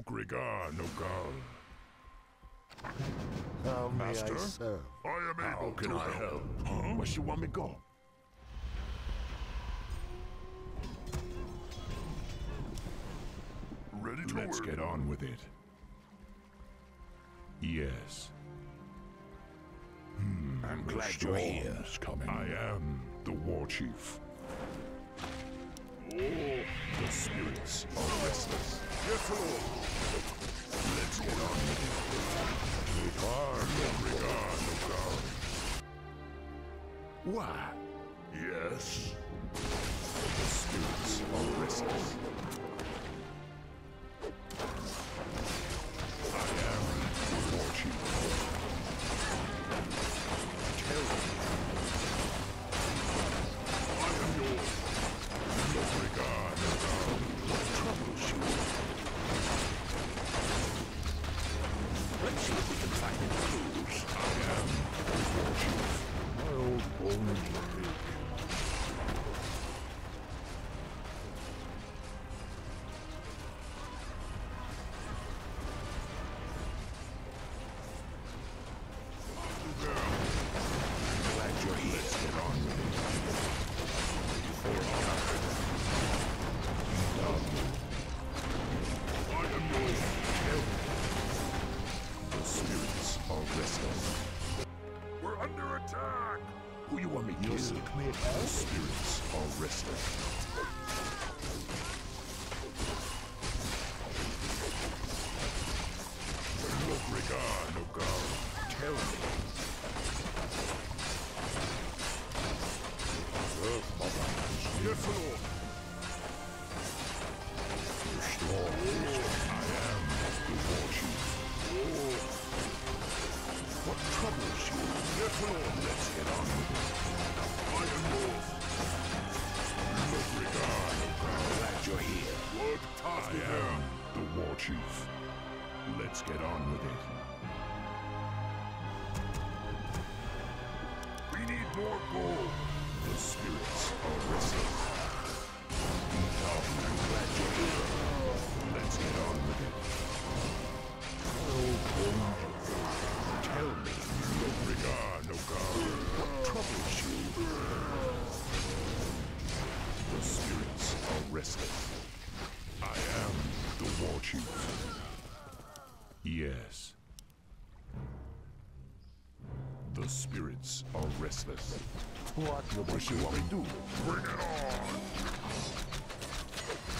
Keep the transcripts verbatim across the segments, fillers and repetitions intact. Lok'regar Nokal. How may Master, I serve? I am able How can to I help. help? Huh? Where she want me go? Ready to Let's work. get on with it. Yes. Hmm, I'm glad you're here. Coming. I am the war chief. Oh, the spirits are restless. Yes, Lord. Let's get on with it. Look hard, Lok'regar Nokal. Why? Yes. The spirits are restless. Let's get on with it. We need more gold. The spirits are restless. I'm glad you're here. Let's get on with it. Oh, tell me, Lok'regar Nokal, what troubles you? The spirits are restless. I am the war chief. Yes. The spirits are restless. What will she want me do? Bring it on!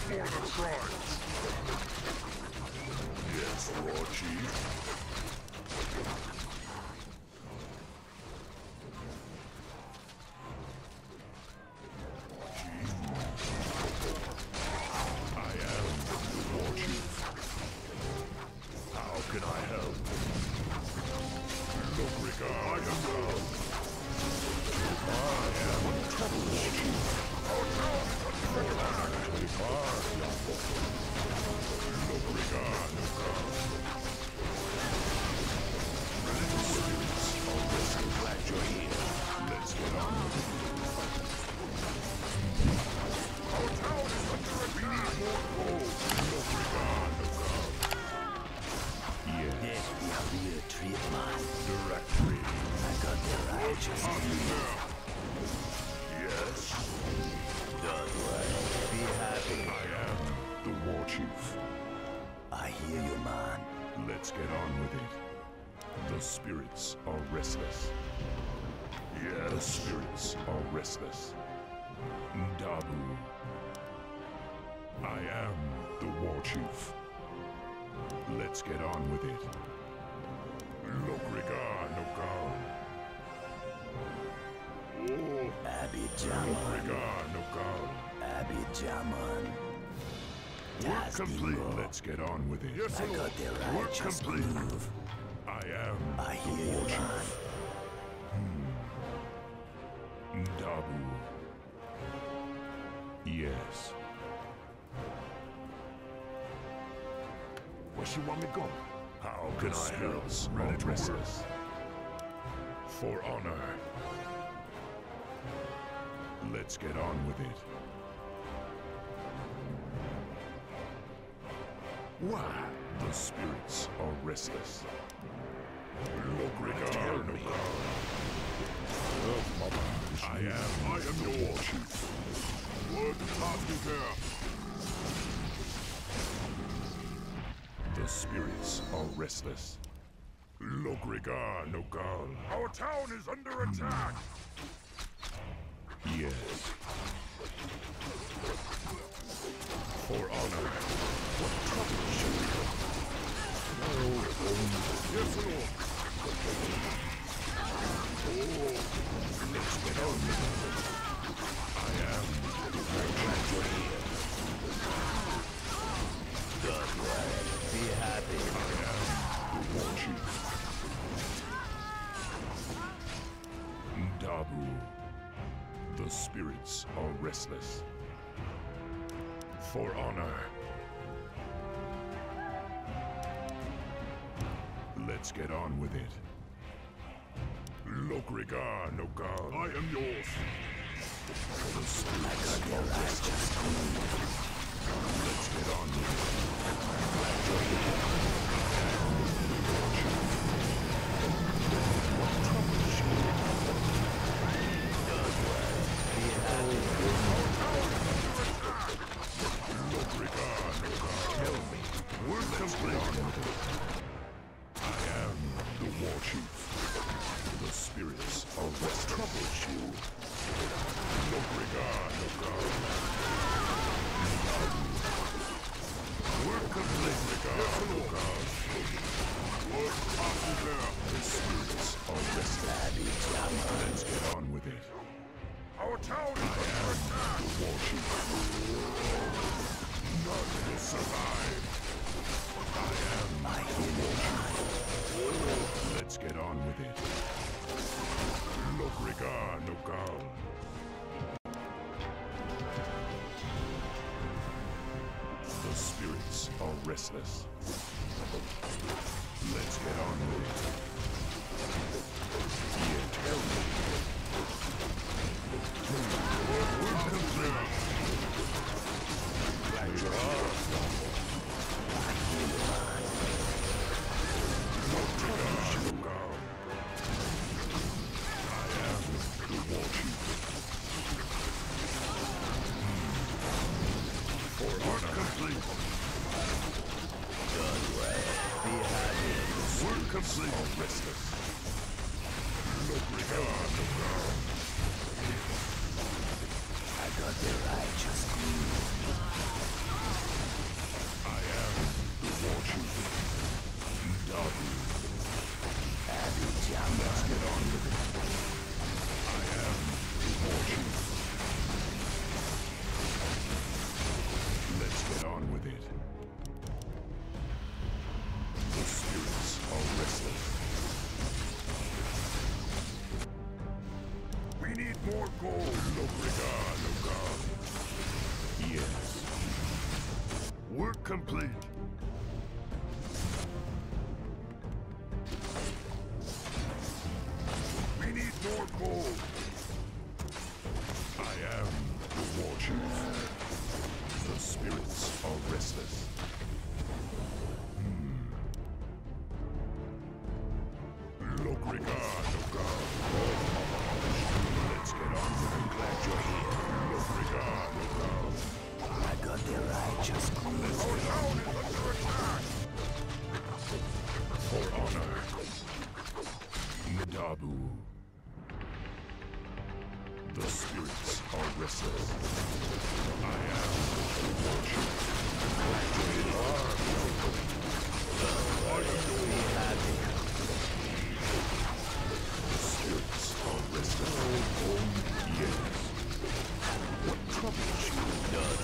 For the tribes! Yes, Lord Chief. Restless. Ndabu. I am the war chief. Let's get on with it. Lok'regar Nokal. Oh, Abidjaman. Lok'regar Nokal. Abidjaman. Work complete. Let's get on with it. Yes, I got their Work complete. Move. I am I the hear war you chief. Man. Ndabu. Yes. Where she want me go? How can I help? Ready restless. For honor. Let's get on with it. Why? Those spirits are restless. Lok'regar Nokal. Oh, mother. I am. I am your war chief. Word Taskmaster. The spirits are restless. Lok'regar Nokal. Our town is under attack. Yes. For honor. What trouble should we have? No, yes, Lord. Oh, let's get on. I am. I'm glad you're here. Good lad, be happy. I am the war chief. Ndabu. The spirits are restless. For honor. Let's get on with it. Lok'regar Nokal. I am yours. The spirits are restless. Let's get on with it. What trouble should we have? Lok'regar Nokal. Tell me, we're complete. Chief. The spirits are what troubles you. Lok'regar Nokal. Work of Lok'regar Nokal. Work of the spirits are restless. Let's get on with it. Our town is under attack. The war chief. None will survive. I am the war chief. Let's get on with it. Lok'regar Nokal. The spirits are restless. Let's get on with it. You tell me. We're complete. Glad you're all. Lok'regar Nokal. Complete. We need more gold. I am the war chief. The spirits are restless. Hmm. Lok'regar Nokal. Let's get on with it. Glad you're here. Lok'regar Nokal. I got the righteous. The spirits are restless. I am the war chief. I am. The spirits are restless. Oh, yes. What troubles you? None.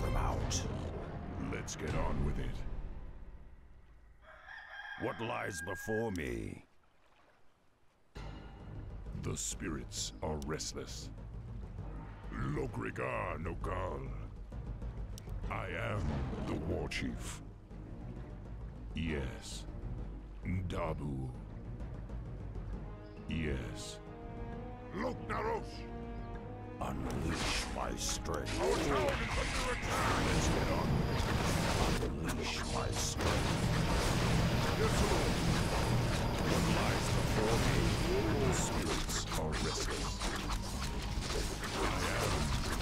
Them out. Let's get on with it. What lies before me? The spirits are restless. Lok'regar Nokal. I am the war chief. Yes. Ndabu. Yes. Lok'naros! Unleash my strength. Our town is under attack! Let's get on. Unleash my strength. Yes, Lord. What lies before me? The spirits are restless. I am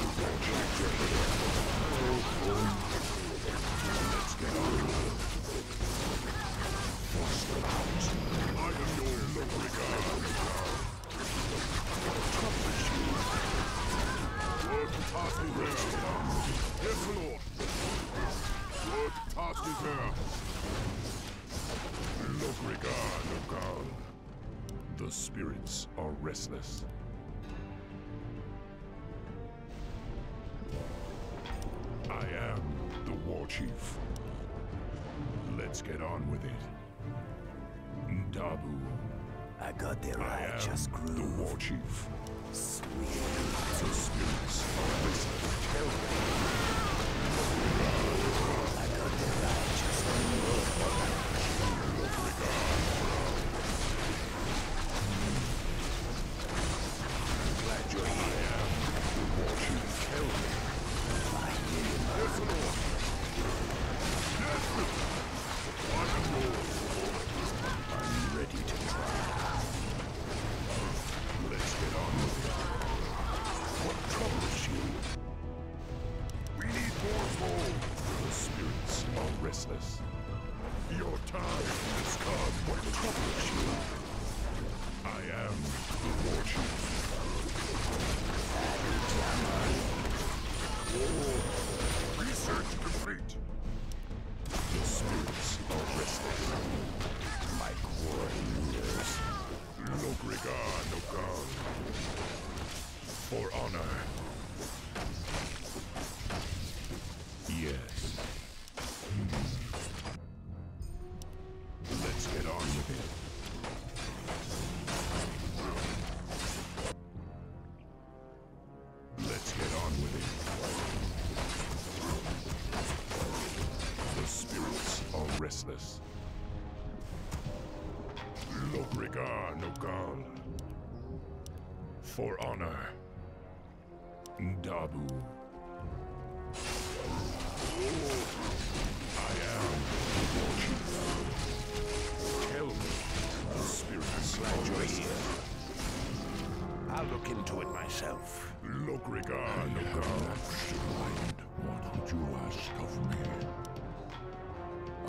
the Lord. Let's get on. Force them out. I am your Lok'regar. Work task is there. Yes, Lord. Work task is there. Lok'regar Nokal. The spirits are restless. I am the war chief. Let's get on with it. Ndabu. I got their righteous groove. I am the war chief. Sweet. The spirits are restless. Terrible. I got their righteous groove. I'm glad you're here. I am the war chief. Terrible. I hear you. Yes, Lord. Yes, Lord. I'm ready to try. Let's get on with it. What troubles you? We need more gold. The spirits are restless. Your time has come. What troubles you? I am the war chief. Oh. Research complete. The spirits are restless. Like warriors. Lok'regar Nokal. For honor. Yes. Let's get on with it. Let's get on with it. The spirits are restless. Lok'regar Nokal. For honor. Ndabu. I am the war chief. Tell me. The spirits glad you're here. I'll look into it myself. Lok'regar Nokal. What would you ask of me?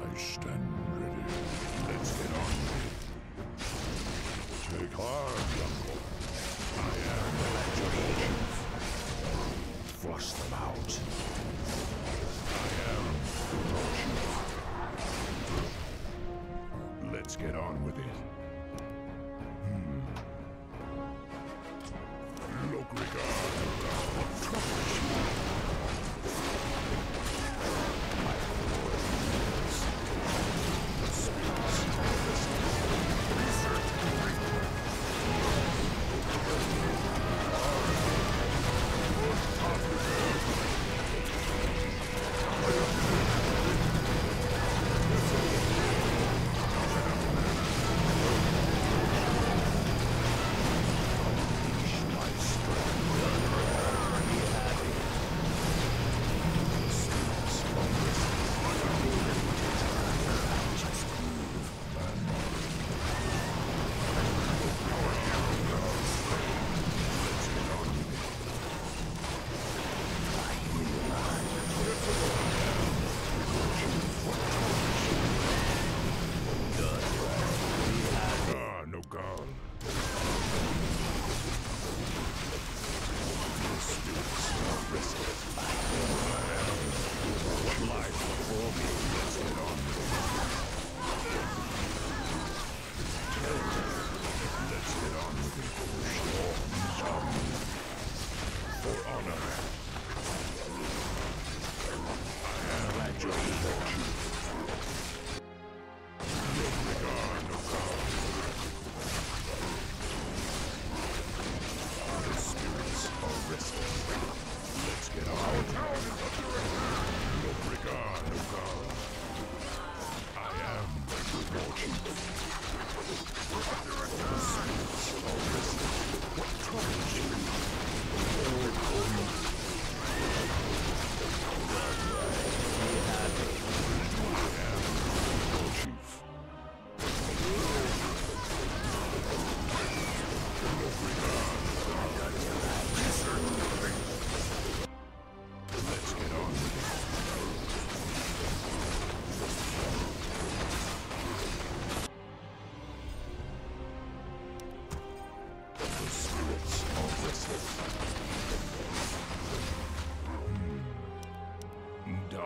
I stand ready. Let's get on with it. Take hard, Uncle. I am the legend. Flush them out. I am the legend. Let's get on with it. Hmm. Lok'regar, what troubles you? My poor ears. The spirits of this research complete. All right.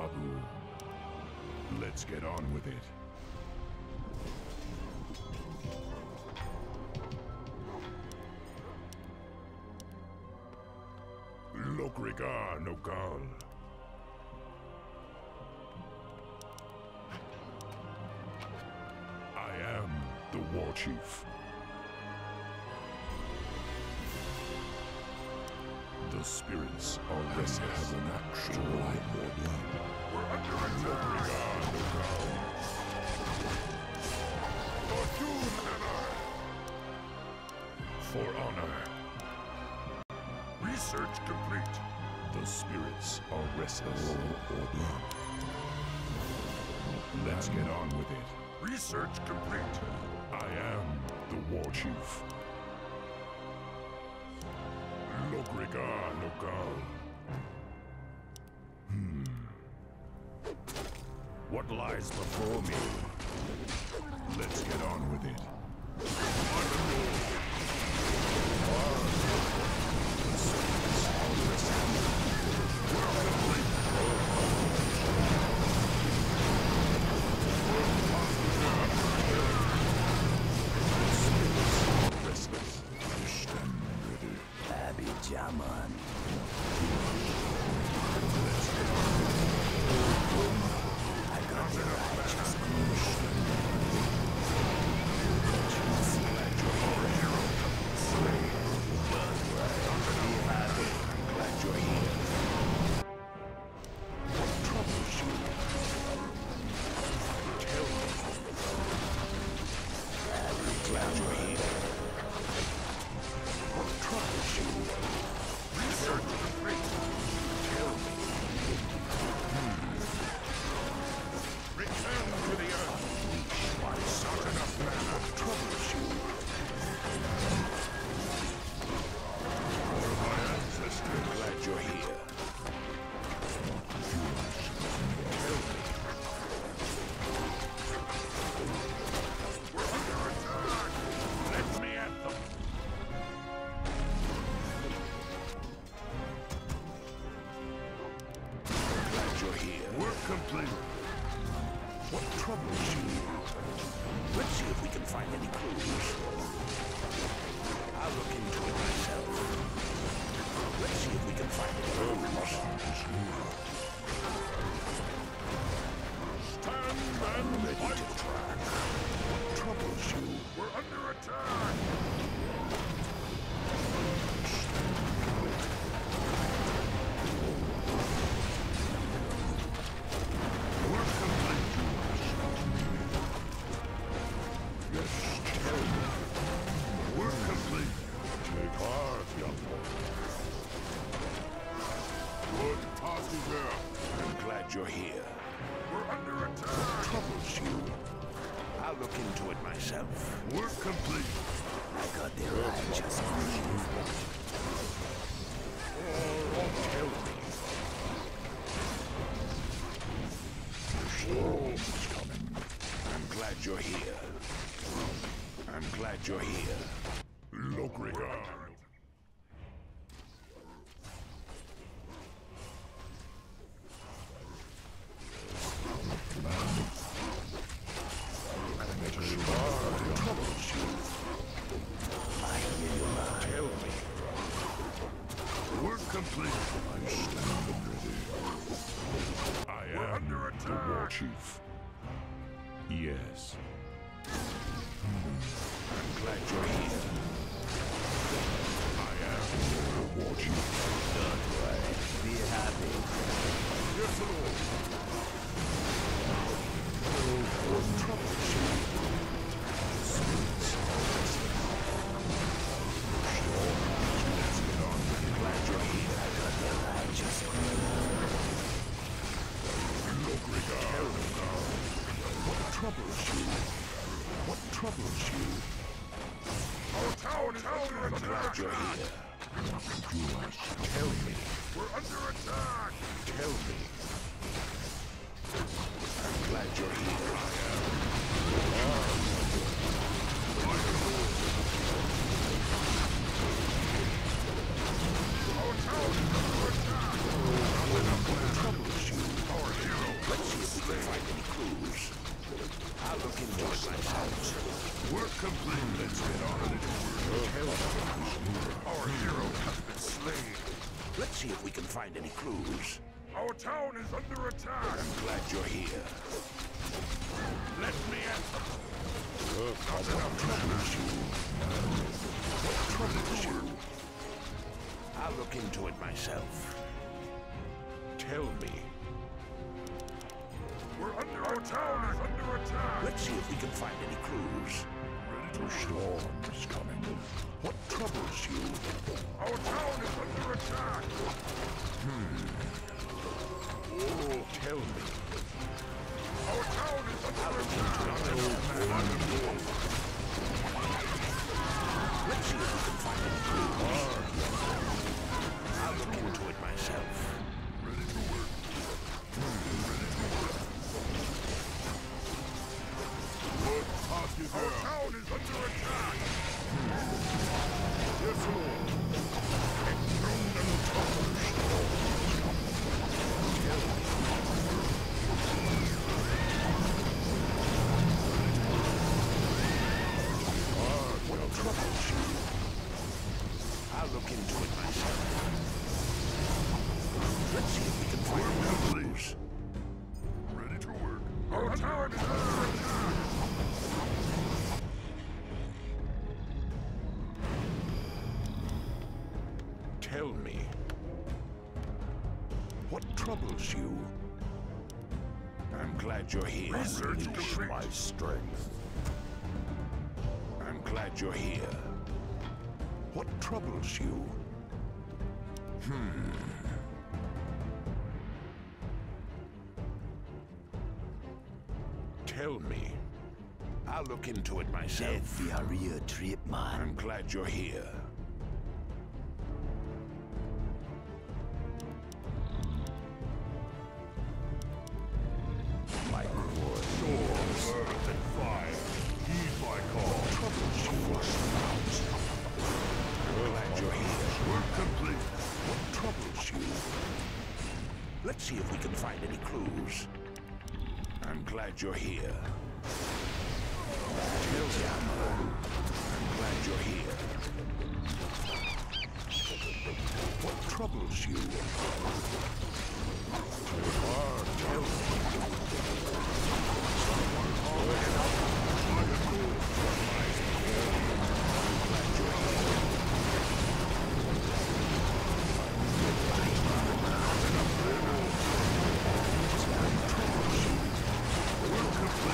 Ndabu. Let's get on with it. Lok'regar Nokal. I am the war chief. The spirits are restless. Has an actual light more blood. We're under attack. For doom and honor. For honor. Research complete. The spirits are restless. Let's get on with it. Research complete. I am the war chief. Grigor Nogal. Hmm. What lies before me? Let's get on with it. You're here. I'm glad you're here. Lok'regar. Troubleshoot our hero. see if we can find any clues. Our town is under attack. I'm glad you're here. Let me in. Look, Not enough troubles you. Troubles you. I'll look into it myself. Tell me. We're under our town is under attack. Let's see if we can find any clues. Winter storm is coming. What troubles you? Our town is under attack. Hmm. Oh, tell me. Our town is under attack. Let's see if we can find any clues. I'll look into it myself. Our town is under attack! Yes, Lord! Enthroned and accomplished! Tell me. Ah, what troubles you? I'll look into it myself. Let's see if we can find him, please. Ready to work. Our town is under attack! Tell me, what troubles you? I'm glad you're here. Unleash my strength. I'm glad you're here. What troubles you? Hmm. Tell me. I'll look into it myself. I'm glad you're here. You're here. Tell me. I'm glad you're here. What troubles you? Tell me. Someone call it up. What a good surprise. I'm glad you're here. What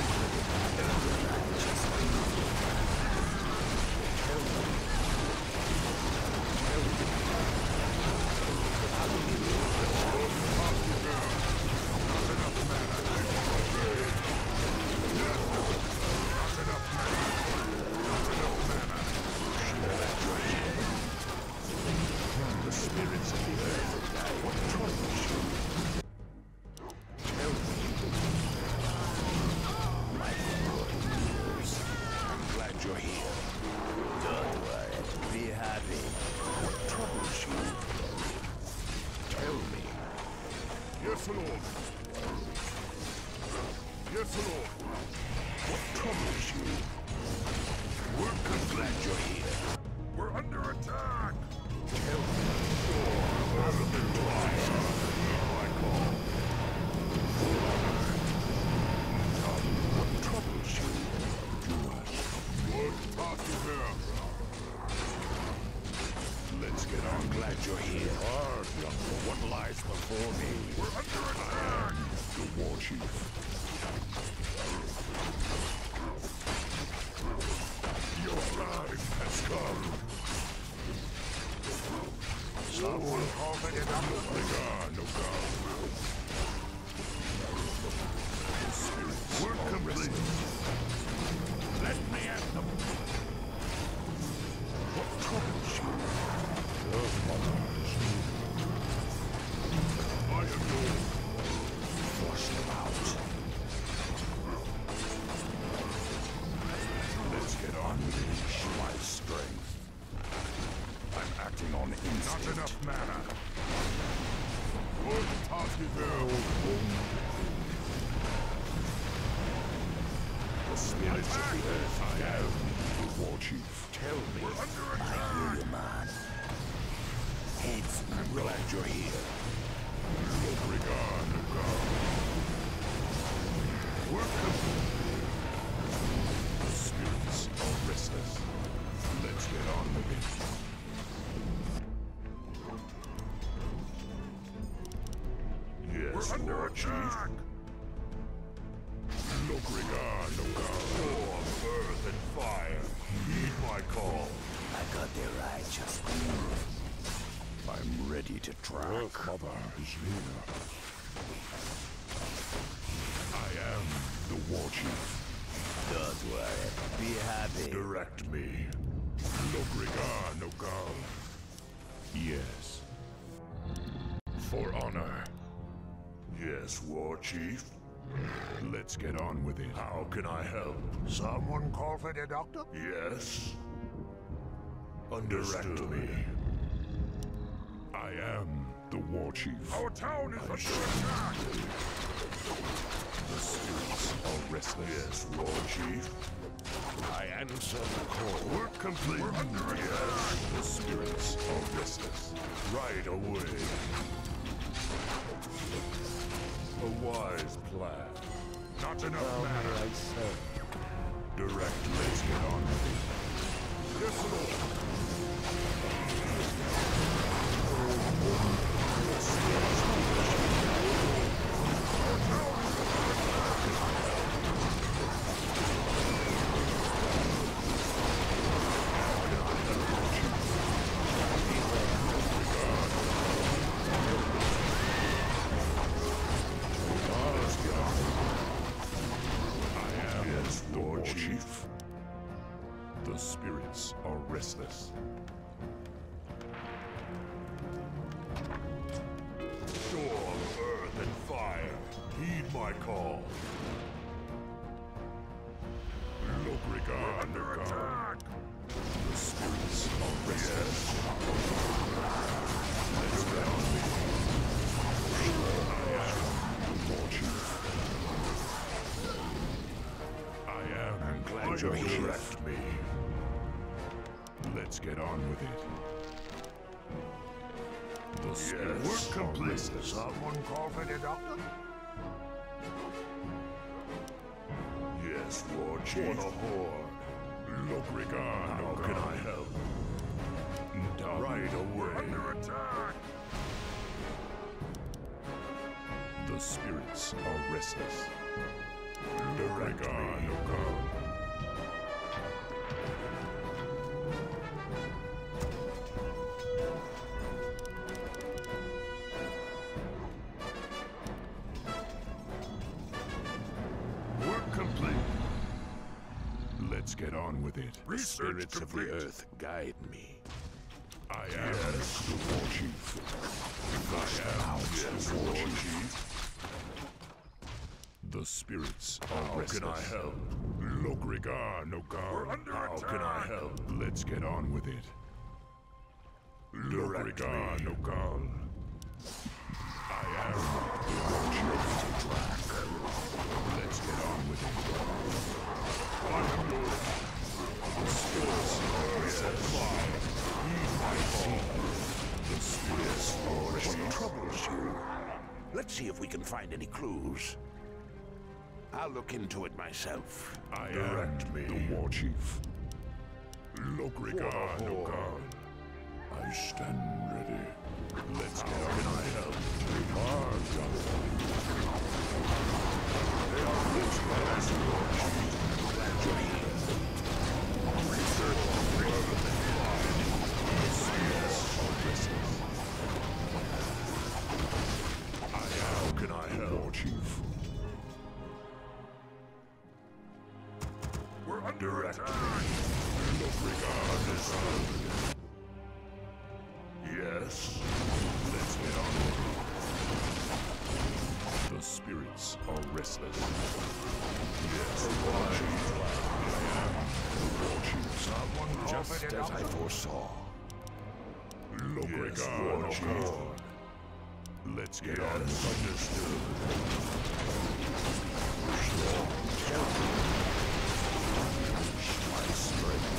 troubles you? Welcome to the spirits of the earth. What troubles you? You're here. Don't worry. Be happy. What troubles you? Tell me. Yes, Lord. Yes, Lord. What troubles you? We're glad you're here. We're under attack. Tell me. Oh, I've been blind. I call. What troubles you? Let's get on. I'm glad you're here. Hard, young man. What lies before me? We're under attack. The war chief. Your life has come. Someone holding it up. Lok'regar Nokal. We're complete. Let me at them. What troubles you? Love, mother. I am yours. Force them out. Let's get on. Unleash my strength. I'm acting on instinct. Not enough mana. Good party girl. The spirits of the earth I am. War chief. Tell me, I hear you, man. Heads, I'm glad you're here. Lok'regar Nokal. Welcome. The spirits are restless. Let's get on with it. Yes, War Chief. Lok'regar Nokal. Storm, earth, and fire. Heed my call. I got their eye just now. I'm ready to track. Your father is here. I am the War Chief. Don't worry. Be happy. Direct me. Lok'regar Nokal. Yes. For honor. Yes, War Chief. Let's get on with it. How can I help? Someone call for the doctor? Yes. Understood. Direct me. I am the War Chief. Our town is under attack! The spirits are restless. Yes, War Chief. I answer the call. Work complete. We're under attack. Yes. The spirits are restless. Right away. A wise plan. Not enough matter. I said. Direct, let's get on with it. Yes, Lord. Our tower is under attack. Lord Chief, the spirits are restless. Storm, earth, and fire, heed my call. Lok'regar under attack. The spirits are restless. Yes. Let's go. I am the War Chief. I'm glad you're here. Direct me. Let's get on with it. The spirits are restless. Yes, someone call for the doctor? Yes, War Chief. What a horde. Lok'regar, how can I help? Ndabu. Right away. Under attack. The spirits are restless. Direct me. Work complete. Let's get on with it. Research the spirits complete. Of the earth guide me. I am yes. The War Chief. I am yes, the War Chief. The spirits are restless. How can I help? Lok'regar Nokal. How can I help? Let's get on with it. Lok'regar Nokal. I am the War Chief. Let's get on with it. I am Lord. The spirits are restless. The spirits are restless. What troubles you? Let's see if we can find any clues. I'll look into it myself. I Direct me. The War Chief. Lok'regar Nokal. I stand ready. Let's How get on. Can I help? Hard They are rich as War Chief. Research the earth and fire. The spirits are restless. How can I help? War Chief. Direct me. Lok'regar Nokal. Yes. Let's get on. The spirits are restless. Yes. The War Chief. I am the War Chief. Someone just as I foresaw. Lok'regar Nokal. Let's get on. Understood. Strength.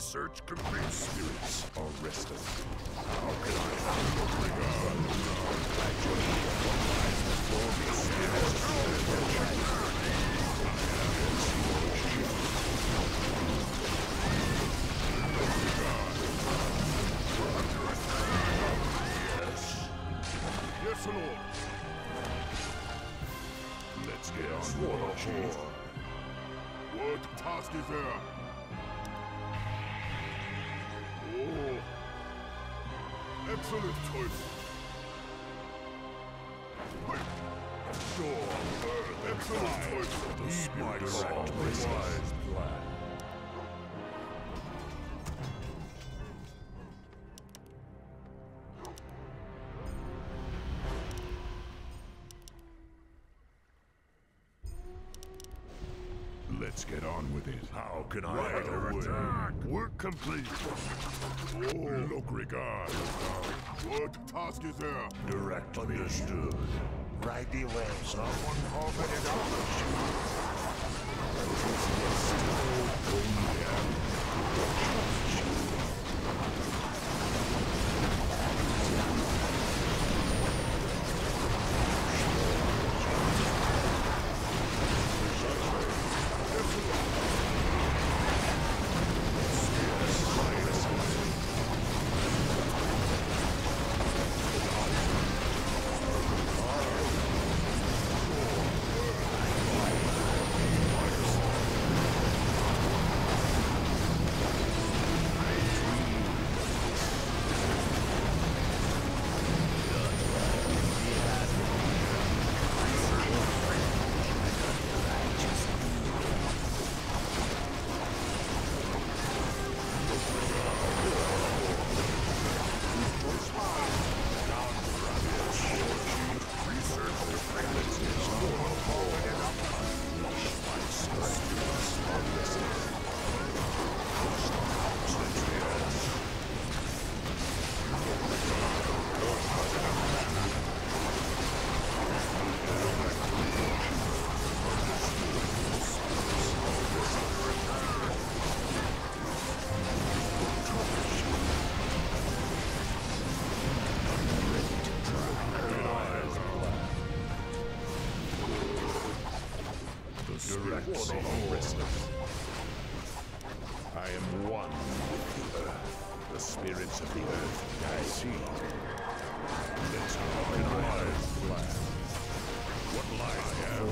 Search complete. Spirits are rested. How can I help Lok'regar Nokal? I join you lies before me. Spirits are rested. Yes. Yes, Lord. Let's get on Lord Chief. What task is there? Excellent choice. Sure. Excellent choice. Heed my call. Wise plan. Let's get on with it. How can I right attack? Work complete. Oh, Lok'regar. What task is there? Direct understood. Right away. Someone offered it up. I am one with the earth, the spirits of the earth I see. Let's organize the plan. What lies there?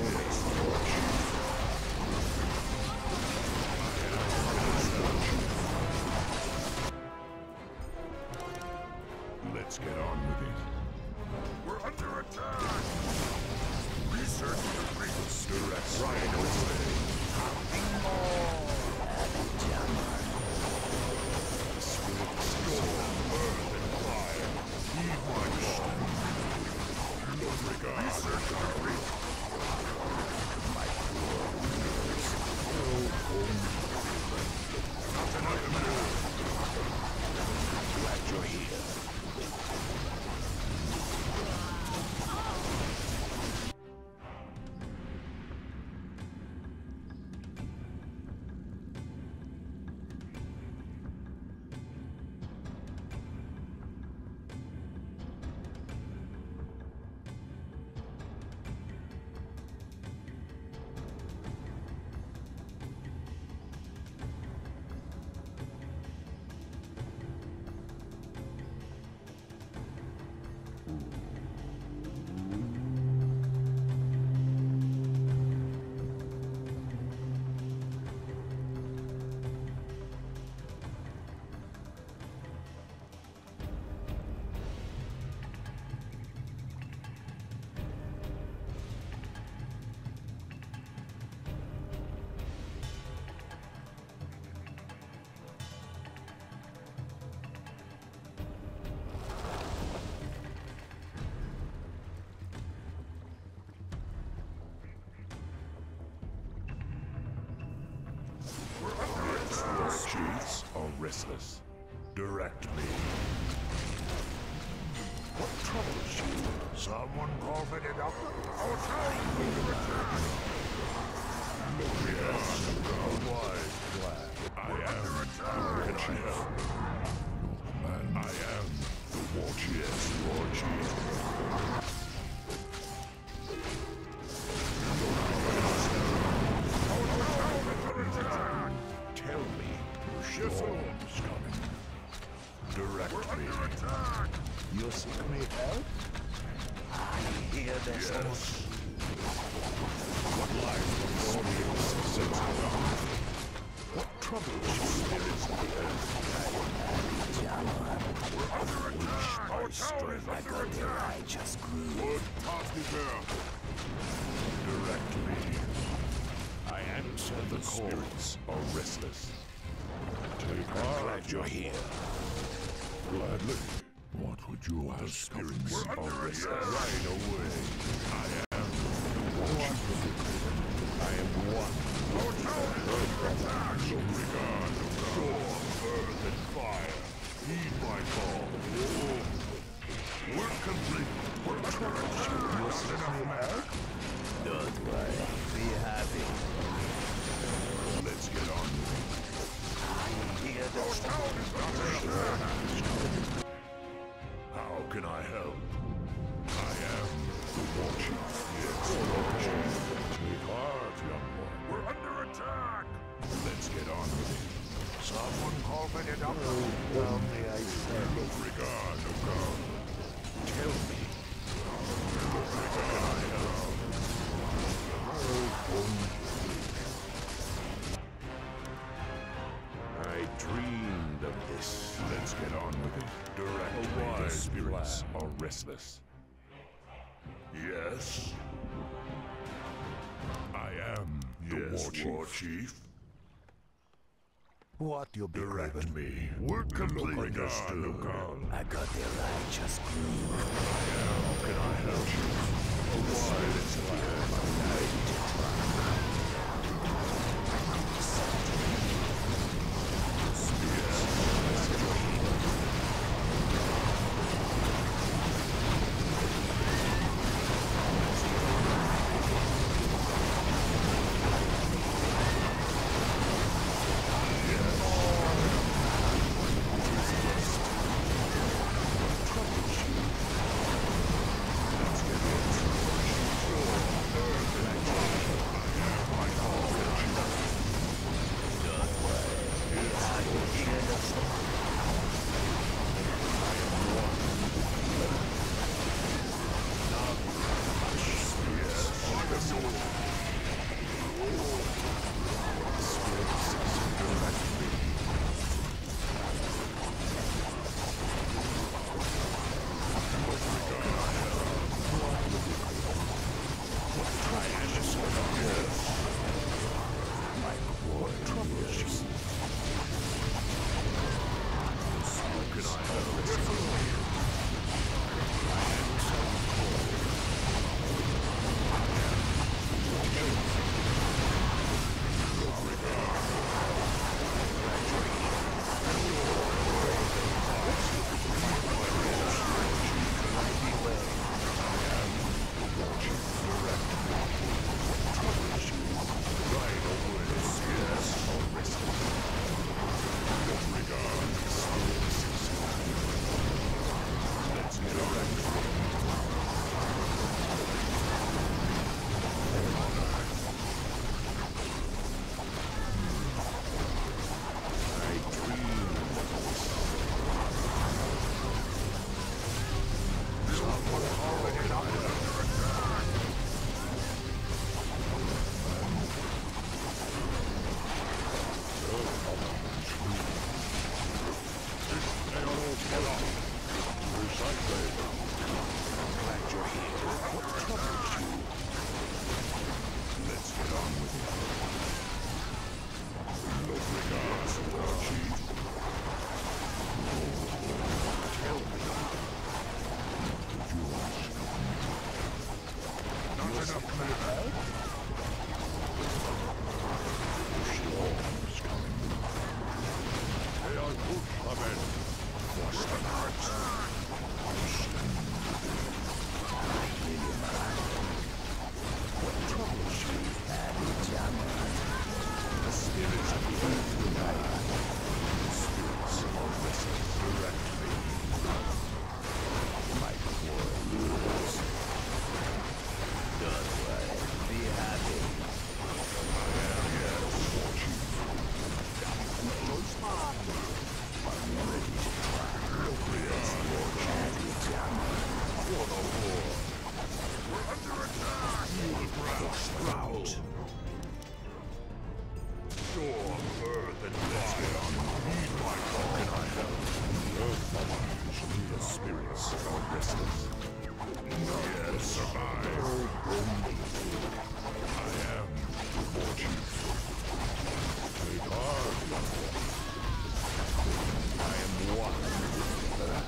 Restless. Direct me. What troubles you? Someone call for the doctor. Our time will return. Yes, a wise lad. I am the return. And I am the war chief, Lord Chief. Our time will return. Tell me, your form's coming. Directly. You seek me help? I hear this. Yes. What lies before me is sensible. What troubles your spirits on earth? We're under attack. Our tower is under attack. I just grew. Would pass me there. Direct me. I answer the call. Spirits are restless. Take I'm glad you're here. Gladly. What would you ask? Spirits of this right away. I am one. I am one. Our tower is under attack. Lok'regar Nokal. Storm, earth, and fire. Heed my call. We're complete. We're under attack. You're still mad? Don't worry. Be happy. Let's get on. I hear the tower is under attack. How can I help? I am the war chief. Yes, Lord Chief. Take heart, young one. We're under attack. Let's get on with it. Someone call for the doctor. Oh, tell me, I said. Lok'regar Nokal. Tell me. Lok'regar Nokal. I dreamed of this. Let's get on with it. Direct the spirits are restless. Yes. I am the yes, war, chief. war chief. What you be Direct driven? me. We're completely understood. I got the righteous groove. How can I help you? Oh, the spirits are restless. What's the matter? shroud. Your burden is on need my call. Can I help? No need the spirits of our restless. Yes, survive. I am the fortune. They are the fortune. I am one with that.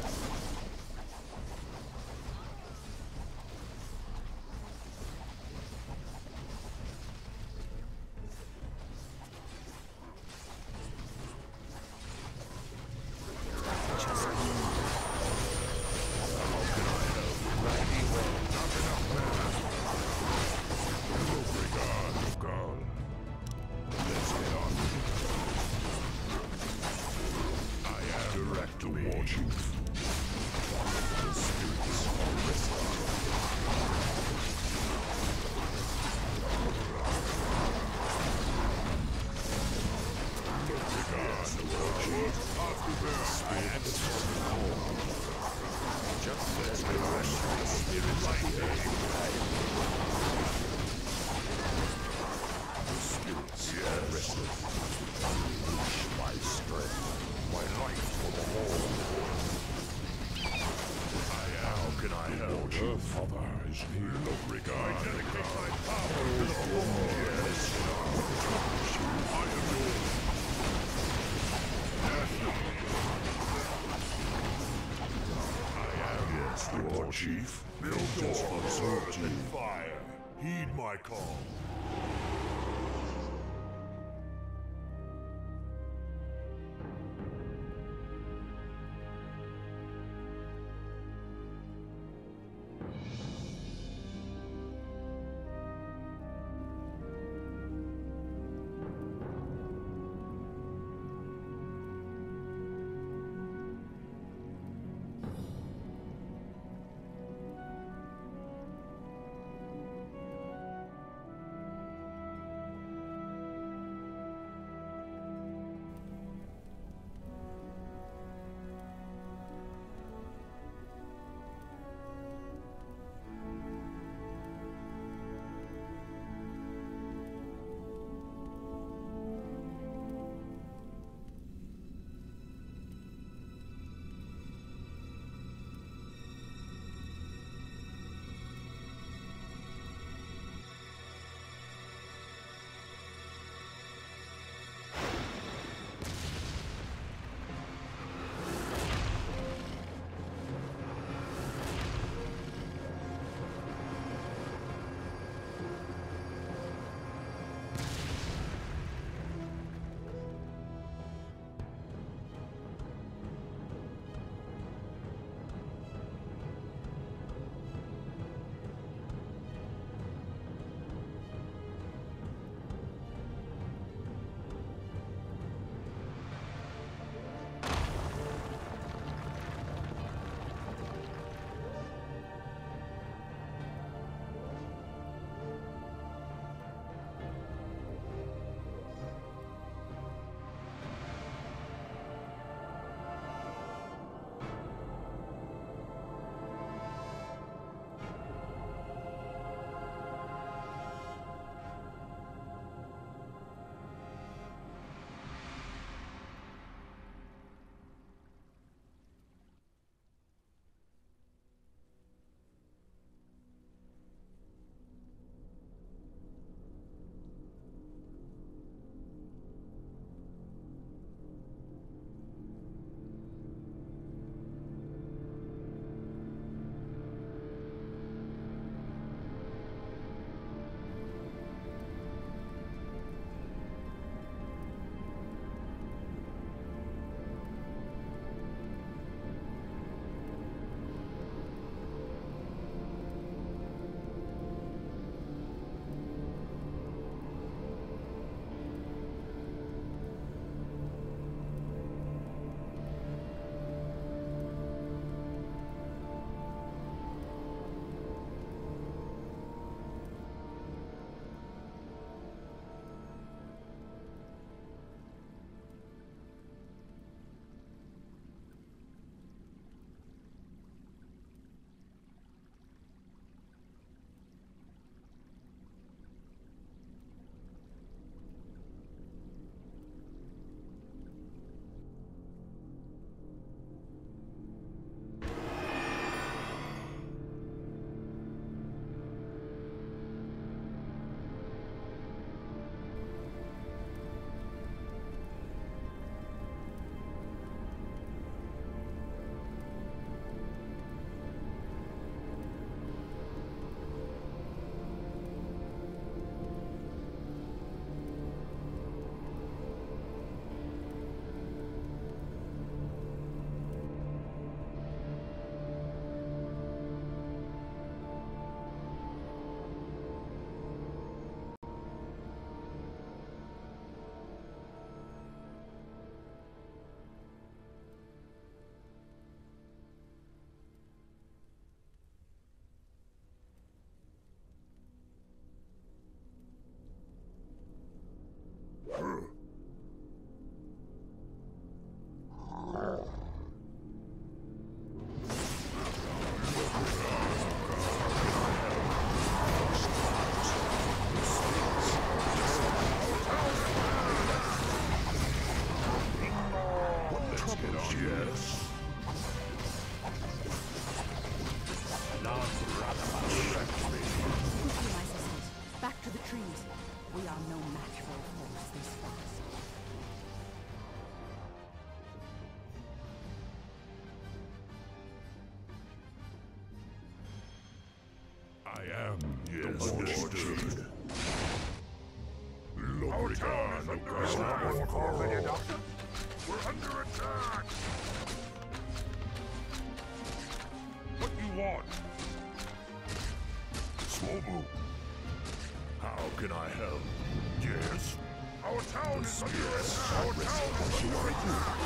Chief, build your sword and fire. Heed my call. We are no match for a force this fast. I am yes, understood. Lok'regar Nokal. We're under attack. What do you want? Swobu. How can I help? Yes. Our town is under attack. Our town is under attack.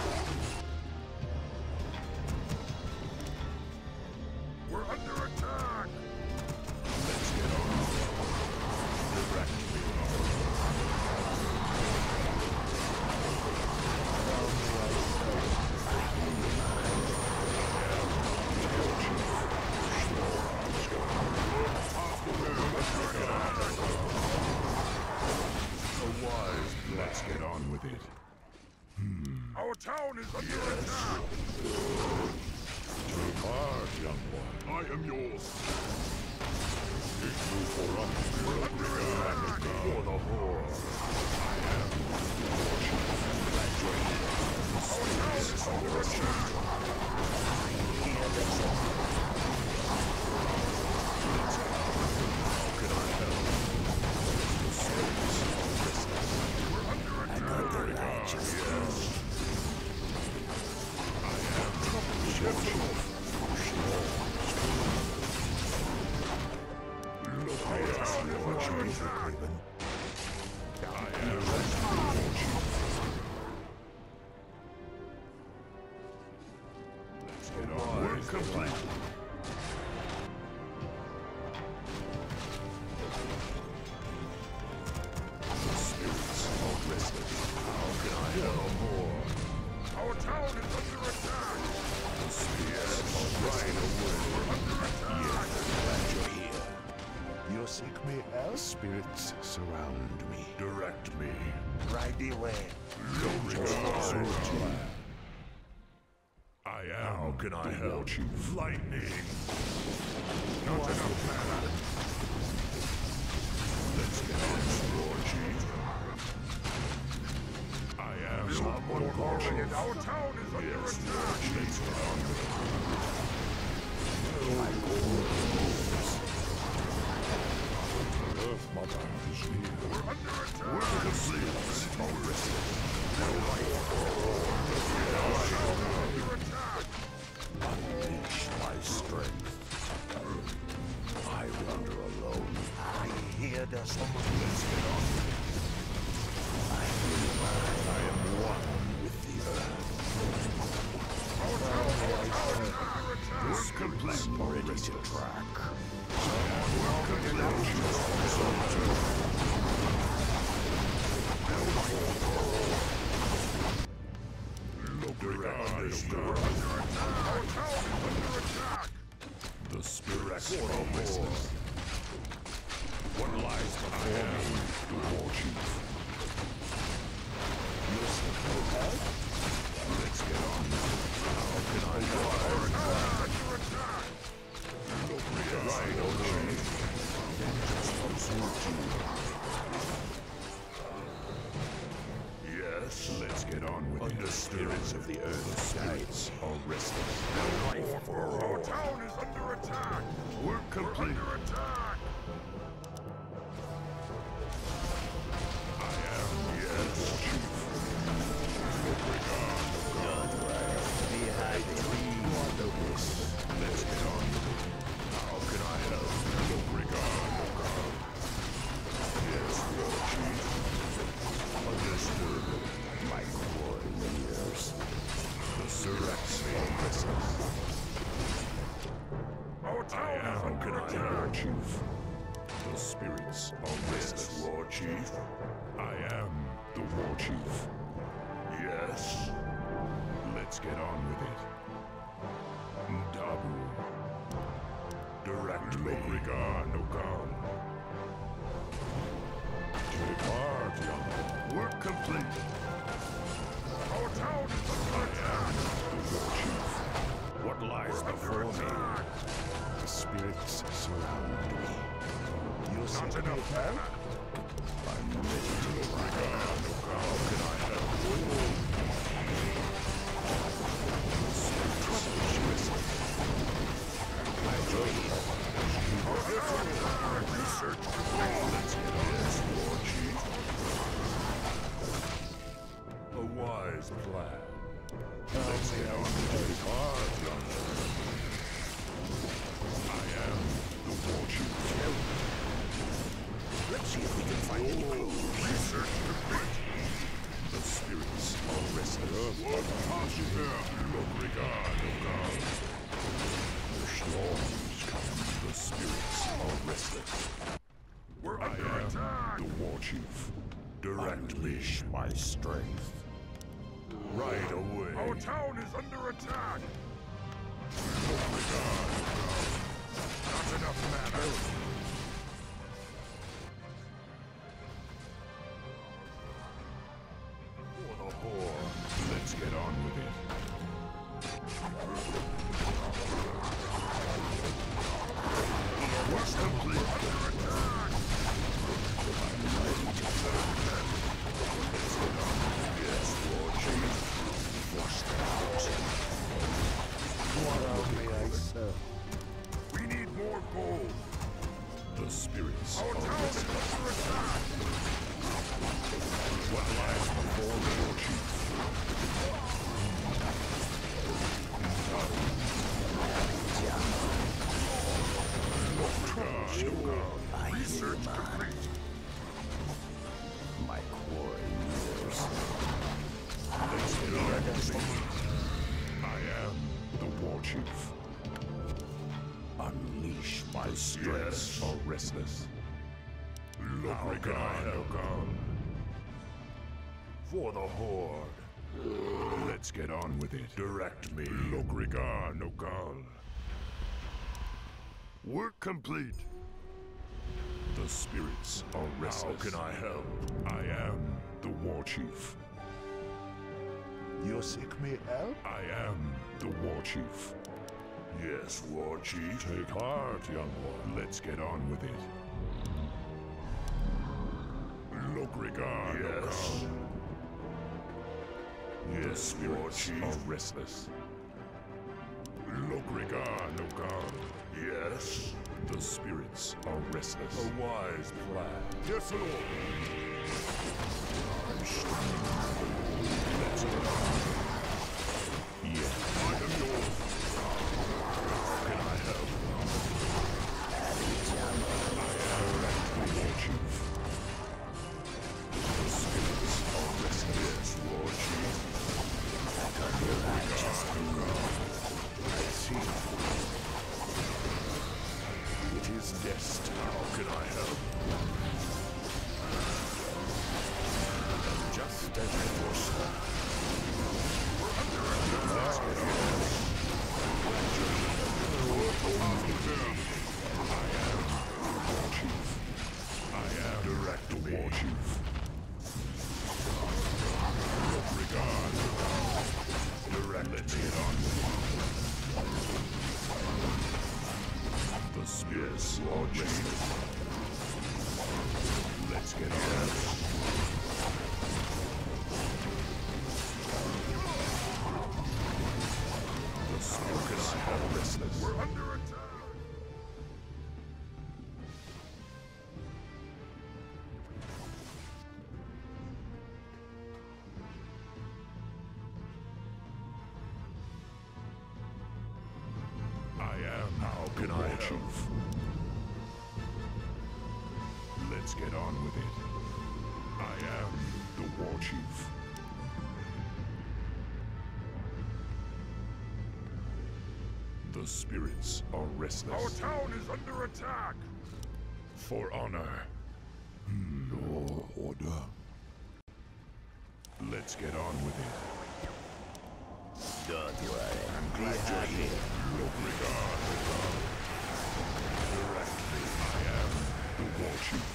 We're under attack. Let's get on the road. Directly on the Let's get on with it. Hmm. Our town is under yes. attack. Too hard, young one. I am yours. It will corrupt Lok'regar before the Horde. I am fortunate. Our town is Spirits surround me. Direct me. Right away. I am. How can I help you? Lightning. Not what? Enough mana. Let's get on this. I am. Someone calling it. Our town is under yes, attack. Earth Mother is near. We're under attack. We're the seals. No risk. No life for all. We're under attack. Unleash my strength. I wander alone. I hear the someone. Let's get on. I feel mine. I am one with the earth. Our tower is under attack. We're ready to track. Lok'regar is under attack. The spirits of war. What lies before me, the war chief? Let's get on. How can I go? Under attack. Chief. Yes, let's get on with it. The spirits of the earth guides are restless. No life for all. Our town is under attack. We're completely under attack. I am yes, chief. Behind the tree, let's get on. How can I help? Lok'regar. My warriors, the Surax of how can I help, Chief? The spirits of this War Chief. I am the War Chief. Yes. Let's get on with it. Ndabu. Direct Lok'regar Nokal. Depart, young. Work complete. Our town is under attack. The war chief. What lies before me? The spirits surround me. You're not enough. Lok'regar Nokal. For the Horde. Let's get on with it. Direct me, Lok'regar Nokal. Work complete. The spirits are restless. How can I help? I am the war chief. You seek me help? I am the war chief. Yes, war chief. Take heart, young one. Let's get on with it. Lok'regar Nokal. Yes, the spirits are restless. Lok'regar Nokal. Yes, the spirits are restless. A wise plan. Yes, Lord. I'm standing. Let's go. Yes, I am yours. How can I help? I am the war chief. The spirits are restless. Yes, war chief. I see. It is destined. How can I help? Just as I foresaw. We're under attack. Let's get on. I am the war chief. I am direct the war chief. Regard. Direct. Let's get on. The spirits are restless. Let's get on. The spirits are restless. We're under attack. The spirits are restless. Our town is under attack! For honor. No order. Let's get on with it. Don't worry. I'm glad you're here. Lok'regar Nokal. Directly, I am the war chief.